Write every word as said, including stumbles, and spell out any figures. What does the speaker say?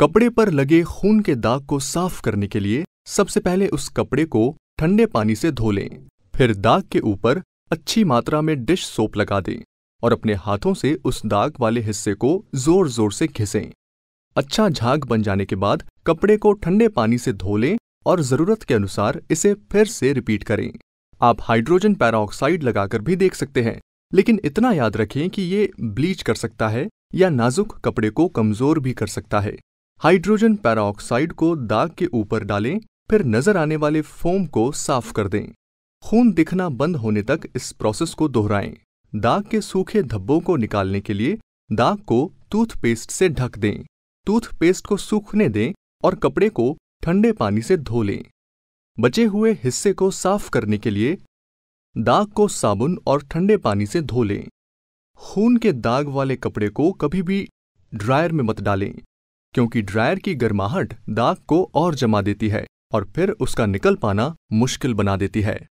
कपड़े पर लगे खून के दाग को साफ करने के लिए सबसे पहले उस कपड़े को ठंडे पानी से धो लें, फिर दाग के ऊपर अच्छी मात्रा में डिश सोप लगा दें और अपने हाथों से उस दाग वाले हिस्से को जोर जोर से घिसें। अच्छा झाग बन जाने के बाद कपड़े को ठंडे पानी से धो लें और ज़रूरत के अनुसार इसे फिर से रिपीट करें। आप हाइड्रोजन पेरोक्साइड लगाकर भी देख सकते हैं, लेकिन इतना याद रखें कि ये ब्लीच कर सकता है या नाजुक कपड़े को कमज़ोर भी कर सकता है। हाइड्रोजन पेरोक्साइड को दाग के ऊपर डालें, फिर नज़र आने वाले फोम को साफ कर दें। खून दिखना बंद होने तक इस प्रोसेस को दोहराएं। दाग के सूखे धब्बों को निकालने के लिए दाग को टूथपेस्ट से ढक दें, टूथपेस्ट को सूखने दें और कपड़े को ठंडे पानी से धो लें। बचे हुए हिस्से को साफ करने के लिए दाग को साबुन और ठंडे पानी से धो लें। खून के दाग वाले कपड़े को कभी भी ड्रायर में मत डालें, क्योंकि ड्रायर की गर्माहट दाग को और जमा देती है और फिर उसका निकल पाना मुश्किल बना देती है।